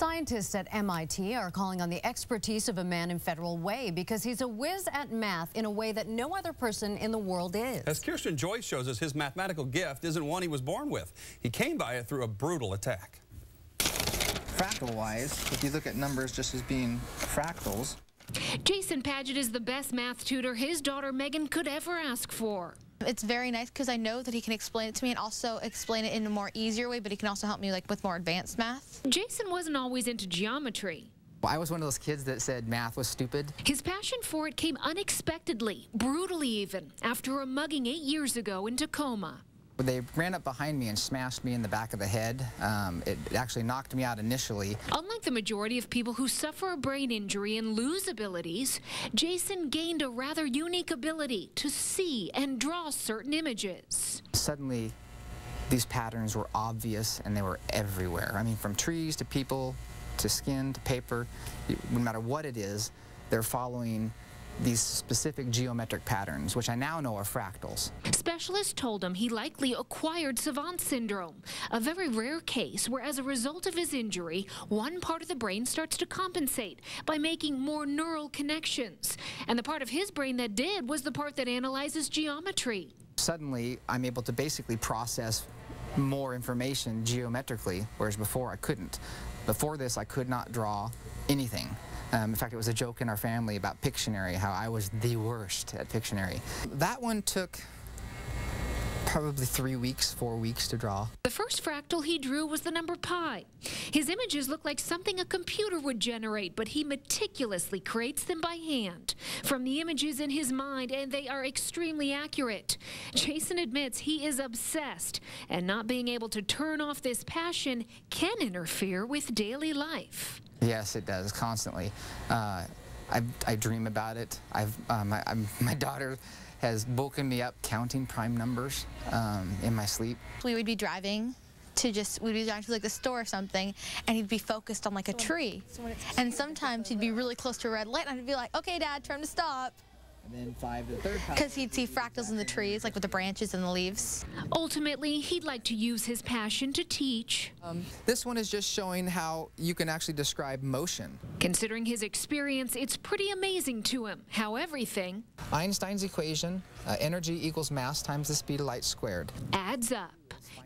Scientists at MIT are calling on the expertise of a man in Federal Way because he's a whiz at math in a way that no other person in the world is. As Kirsten Joyce shows us, his mathematical gift isn't one he was born with. He came by it through a brutal attack. Fractal-wise, if you look at numbers just as being fractals. Jason Padgett is the best math tutor his daughter Megan could ever ask for. It's very nice because I know that he can explain it to me and also explain it in a more easier way, but he can also help me like with more advanced math. Jason wasn't always into geometry. I was one of those kids that said math was stupid. His passion for it came unexpectedly, brutally even, after a mugging 8 years ago in Tacoma. They ran up behind me and smashed me in the back of the head. It actually knocked me out initially. Unlike the majority of people who suffer a brain injury and lose abilities, Jason gained a rather unique ability to see and draw certain images. Suddenly, these patterns were obvious and they were everywhere. I mean, from trees to people to skin to paper, no matter what it is, they're following these specific geometric patterns, which I now know are fractals. Specialists told him he likely acquired Savant syndrome, a very rare case where, as a result of his injury, one part of the brain starts to compensate by making more neural connections. And the part of his brain that did was the part that analyzes geometry. Suddenly, I'm able to basically process more information geometrically, whereas before I couldn't. Before this, I could not draw anything. In fact, it was a joke in our family about Pictionary, how I was the worst at Pictionary. That one took probably 4 weeks to draw. The first fractal he drew was the number pi. His images look like something a computer would generate, but he meticulously creates them by hand from the images in his mind, and they are extremely accurate. Jason admits he is obsessed, and not being able to turn off this passion can interfere with daily life. Yes, it does, constantly. I dream about it. My daughter has woken me up counting prime numbers in my sleep. We would be driving to like the store or something, and he'd be focused on like a tree. And sometimes he'd be really close to a red light, and I'd be like, okay, Dad, time to stop. And then 5 to 3 because he'd see fractals in the trees, like with the branches and the leaves. Ultimately, he'd like to use his passion to teach. This one is just showing how you can actually describe motion. Considering his experience, it's pretty amazing to him how everything, Einstein's equation, energy equals mass times the speed of light squared, adds up.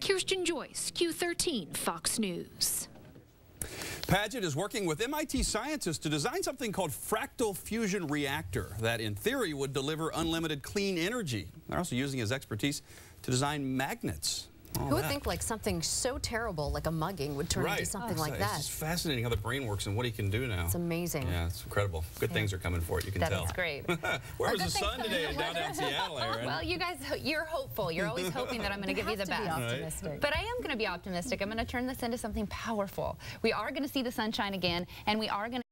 Kirsten Joyce, Q13, Fox News. Padgett is working with MIT scientists to design something called fractal fusion reactor that, in theory, would deliver unlimited clean energy. They're also using his expertise to design magnets. Who would think like something so terrible, like a mugging, would turn into something like that? It's just fascinating how the brain works and what he can do now. It's amazing. Yeah, it's incredible. Good things are coming for it, you can tell. That's great. Where was the sun today in downtown Seattle, Aaron? Well, you guys, you're hopeful. You're always hoping that I'm going to give you the best. Optimistic. But I am going to be optimistic. I'm going to turn this into something powerful. We are going to see the sunshine again, and we are going to